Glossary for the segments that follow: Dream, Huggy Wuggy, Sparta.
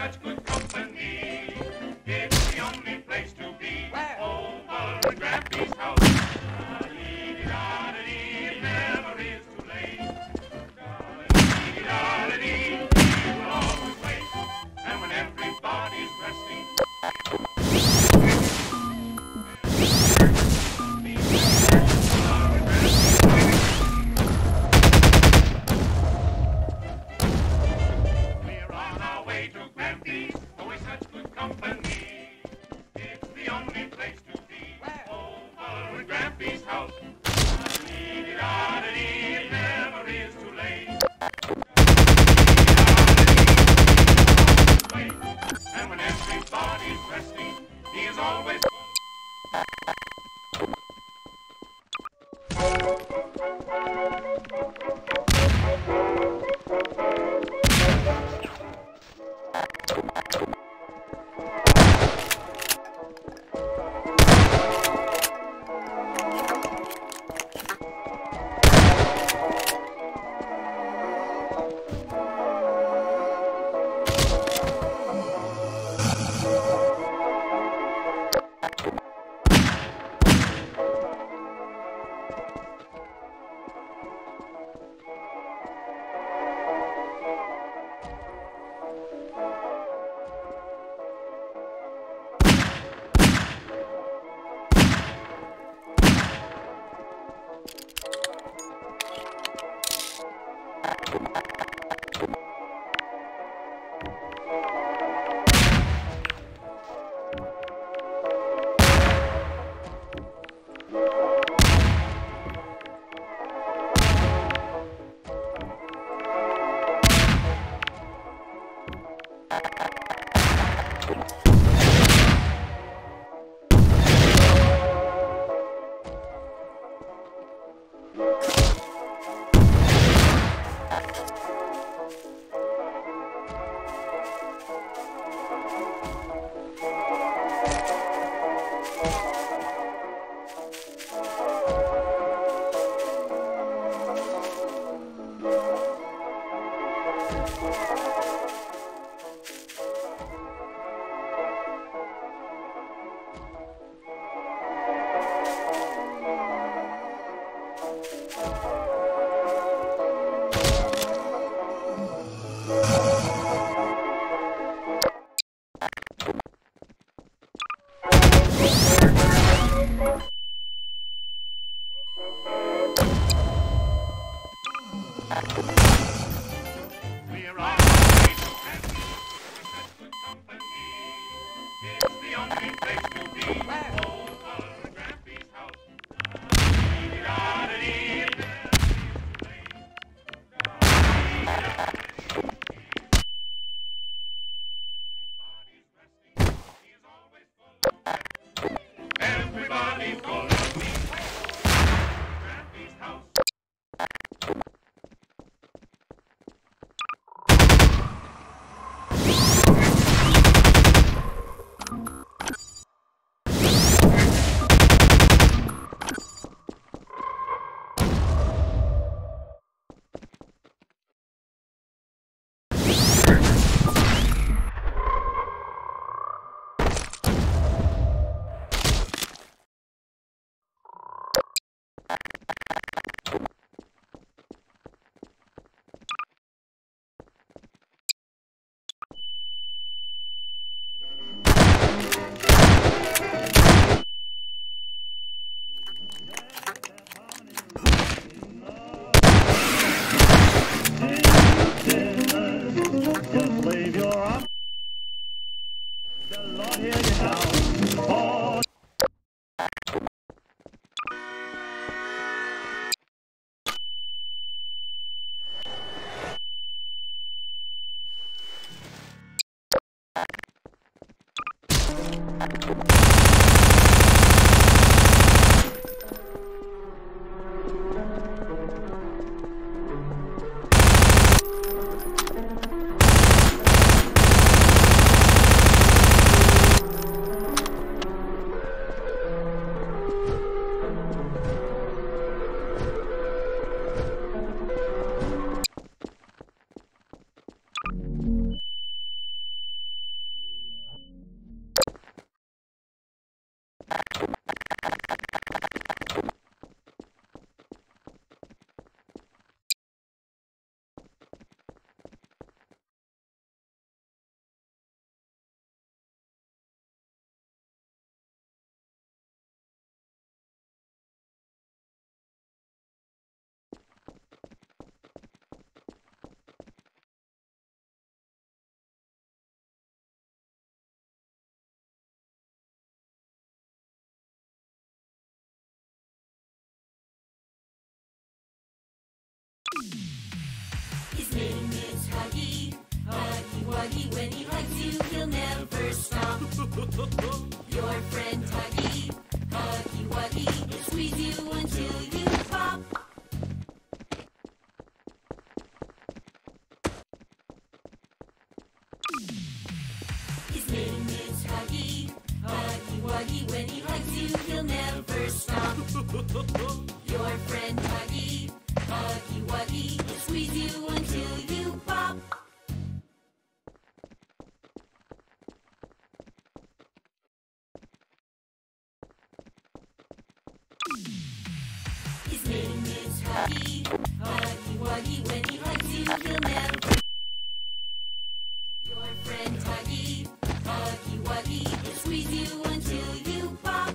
such good company. It's the only place to be. Where? Over the Grampy's house. Da-dee-dee-da-dee, never is too late. Da-dee-dee-da-dee, we will always wait. And when everybody's resting, Wuggy, Huggy Wuggy, when he hugs you, he'll never stop. Your friend Huggy, Huggy Wuggy, he'll squeeze you until you pop. His name is Huggy, Huggy Wuggy, when he hugs you, he'll never stop. Your friend Huggy, Huggy Wuggy, he'll squeeze you until you pop. His name is Huggy, Huggy Wuggy, when he hugs you, he'll never. Your friend Huggy, Huggy Wuggy, he'll squeeze you until you pop.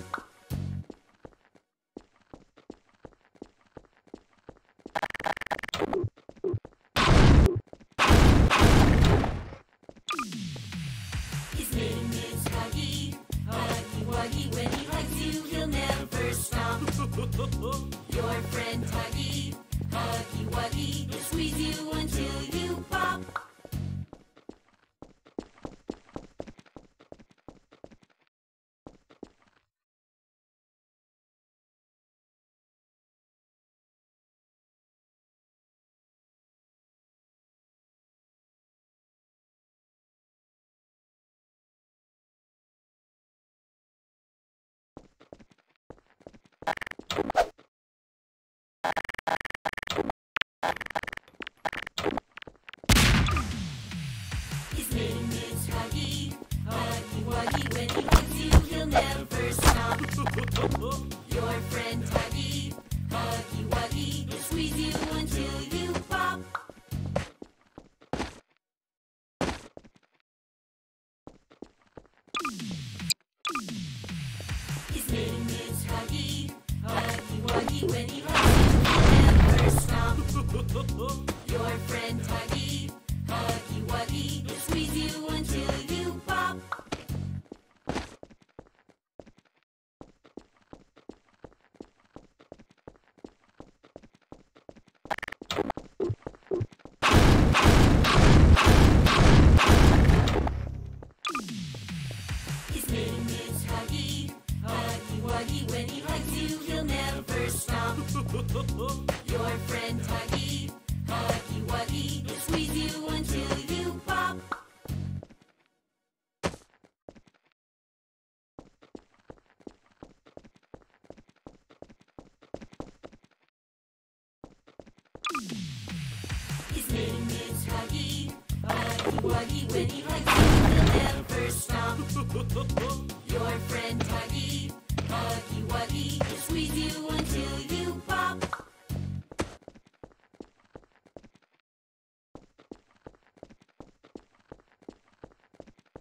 When he hugs you, he'll never stop. Your friend Huggy, Huggy Wuggy, he'll squeeze you until you pop. Never stop. Your friend Huggy, Huggy Wuggy, he'll squeeze you until you pop. His name is Huggy, Huggy Wuggy, when he hugs you, he'll never stop. Your friend Huggy, Huggy Wuggy, he'll squeeze you until you pop. When he hugs you, he'll never stop. Your friend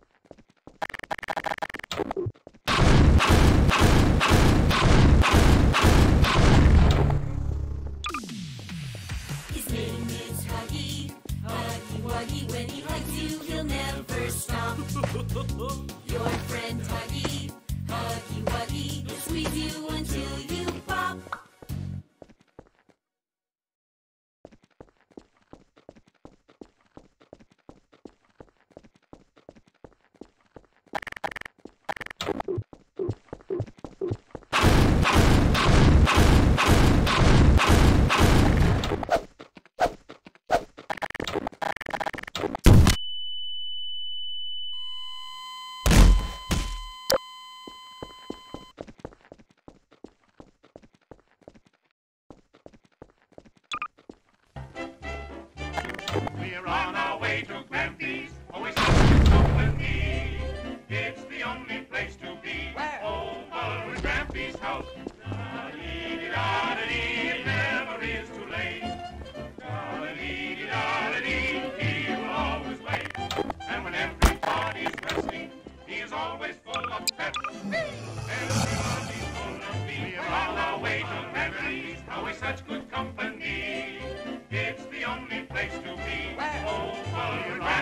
Huggy, Huggy Wuggy, he'll squeeze you until you pop. His name is Huggy, Huggy Wuggy, when he hugs you, he'll never stop. Your friend Huggy, Huggy Wuggy, he'll squeeze you until you pop. His name is Huggy, Huggy Wuggy, when he hugs you, he'll never stop. Your friend Huggy, Huggy Wuggy, he'll squeeze you until you pop. We're on our way to Grampy's, always have to come with me. It's the only place to be, over at Grampy's house. Da-da-dee-dee-da-da-dee, it never is too late. Da-da-dee-dee-da-da-dee, he will always wait. And when everybody's resting, he is always full of pep. Everybody's full of me. We're on our way to Grampy's, always such good company. It's the only place to be. Over.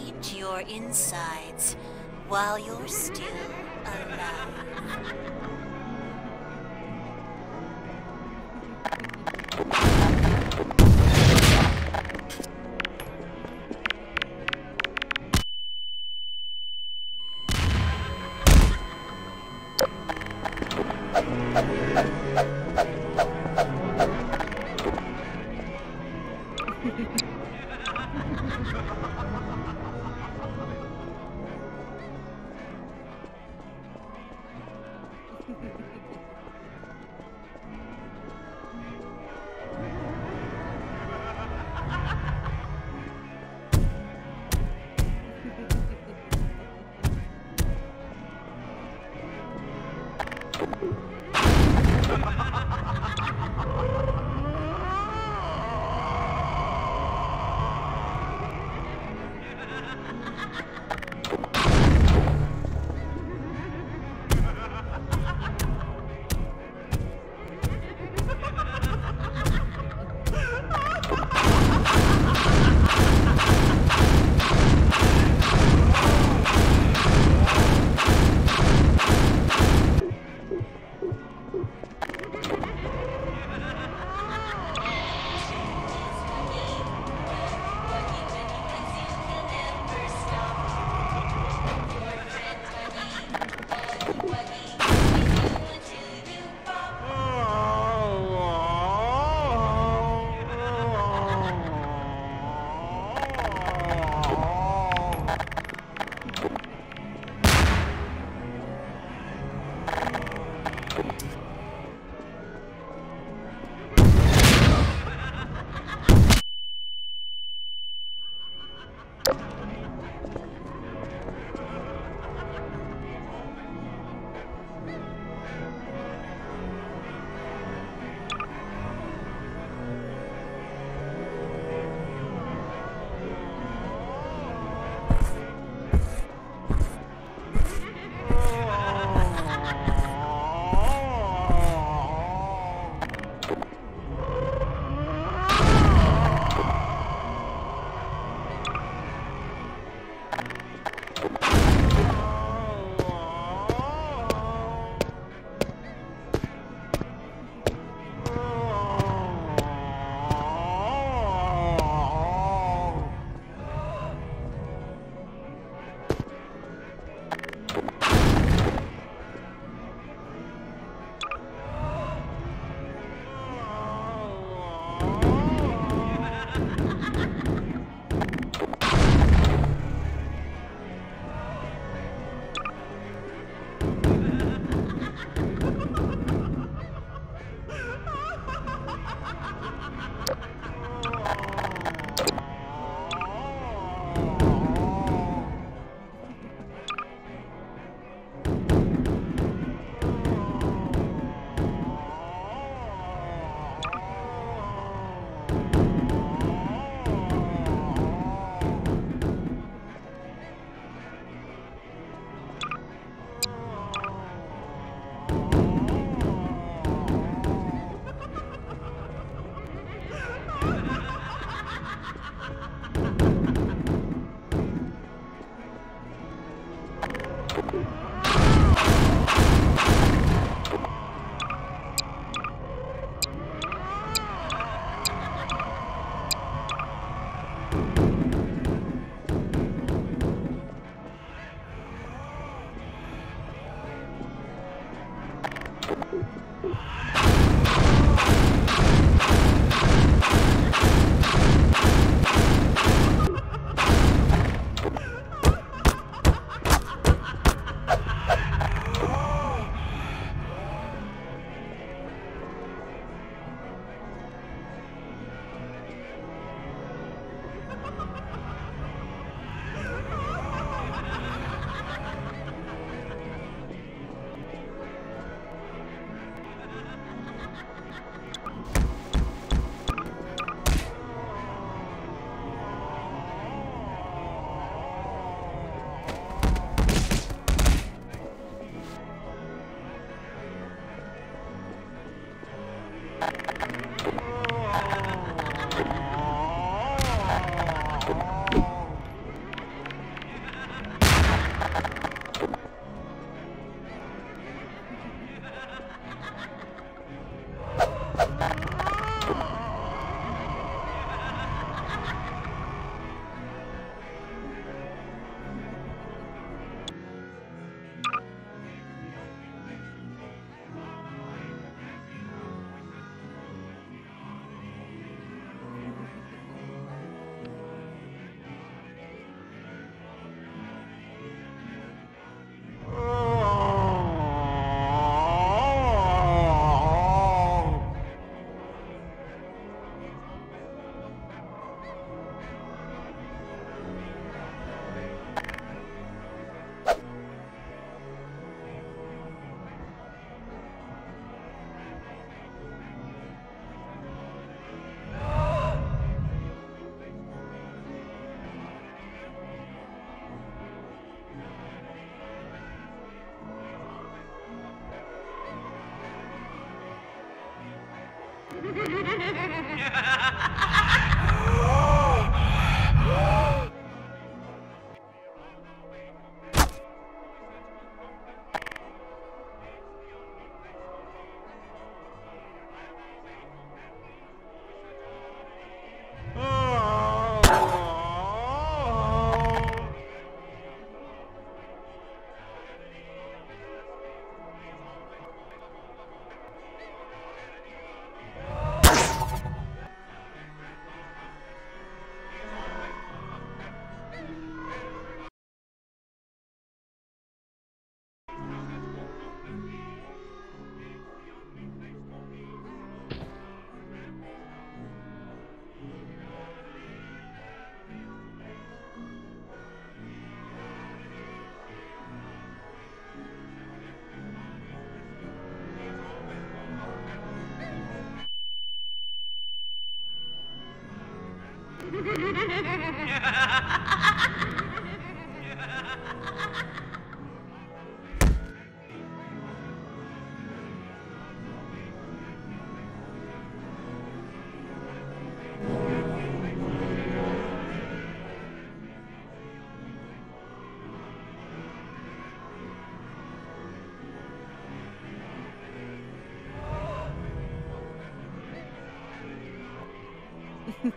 Eat your insides while you're still alive.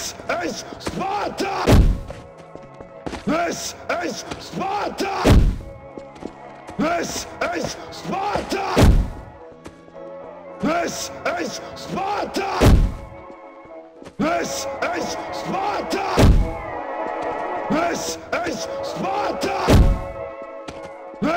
This is Sparta! This is Sparta! This is Sparta! This is Sparta! This is Sparta! This is Sparta!